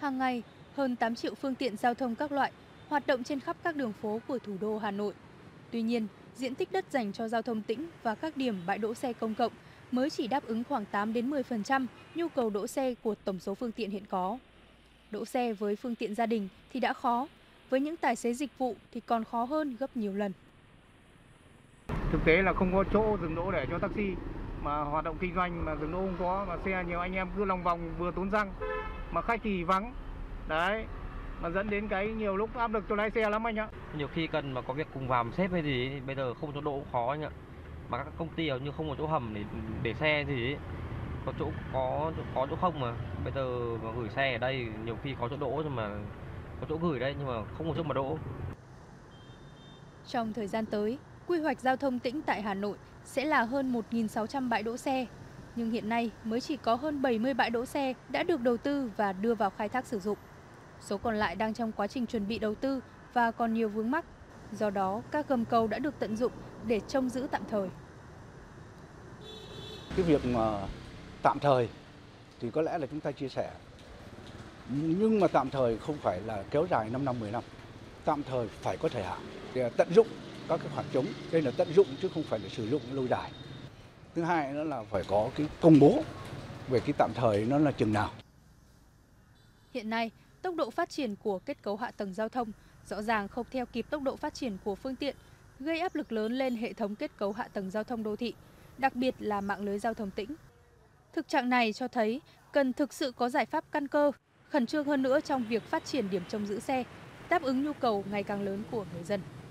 Hàng ngày, hơn 8 triệu phương tiện giao thông các loại hoạt động trên khắp các đường phố của thủ đô Hà Nội. Tuy nhiên, diện tích đất dành cho giao thông tĩnh và các điểm bãi đỗ xe công cộng mới chỉ đáp ứng khoảng 8-10% nhu cầu đỗ xe của tổng số phương tiện hiện có. Đỗ xe với phương tiện gia đình thì đã khó, với những tài xế dịch vụ thì còn khó hơn gấp nhiều lần. Thực tế là không có chỗ dừng đỗ để cho taxi, mà hoạt động kinh doanh mà dừng đỗ không có, mà xe nhiều anh em cứ lòng vòng vừa tốn xăng, mà khách thì vắng. Đấy, mà dẫn đến cái nhiều lúc áp lực cho lái xe lắm anh ạ. Nhiều khi cần mà có việc cùng vào xếp hay gì thì bây giờ không chỗ đỗ cũng khó anh ạ. Mà các công ty hầu như không có chỗ hầm để xe gì, có chỗ không mà. Bây giờ mà gửi xe ở đây nhiều khi có chỗ đỗ nhưng mà có chỗ gửi đấy nhưng mà không có chỗ mà đỗ. Trong thời gian tới, quy hoạch giao thông tĩnh tại Hà Nội sẽ là hơn 1.600 bãi đỗ xe, nhưng hiện nay mới chỉ có hơn 70 bãi đỗ xe đã được đầu tư và đưa vào khai thác sử dụng. Số còn lại đang trong quá trình chuẩn bị đầu tư và còn nhiều vướng mắc. Do đó, các gầm cầu đã được tận dụng để trông giữ tạm thời. Cái việc mà tạm thời thì có lẽ là chúng ta chia sẻ. Nhưng mà tạm thời không phải là kéo dài 5 năm, 10 năm. Tạm thời phải có thời hạn để tận dụng các cái khoảng trống. Đây là tận dụng chứ không phải là sử dụng lâu dài. Thứ hai nữa là phải có cái công bố về cái tạm thời nó là chừng nào. Hiện nay, tốc độ phát triển của kết cấu hạ tầng giao thông rõ ràng không theo kịp tốc độ phát triển của phương tiện, gây áp lực lớn lên hệ thống kết cấu hạ tầng giao thông đô thị, đặc biệt là mạng lưới giao thông tĩnh. Thực trạng này cho thấy cần thực sự có giải pháp căn cơ, khẩn trương hơn nữa trong việc phát triển điểm trông giữ xe, đáp ứng nhu cầu ngày càng lớn của người dân.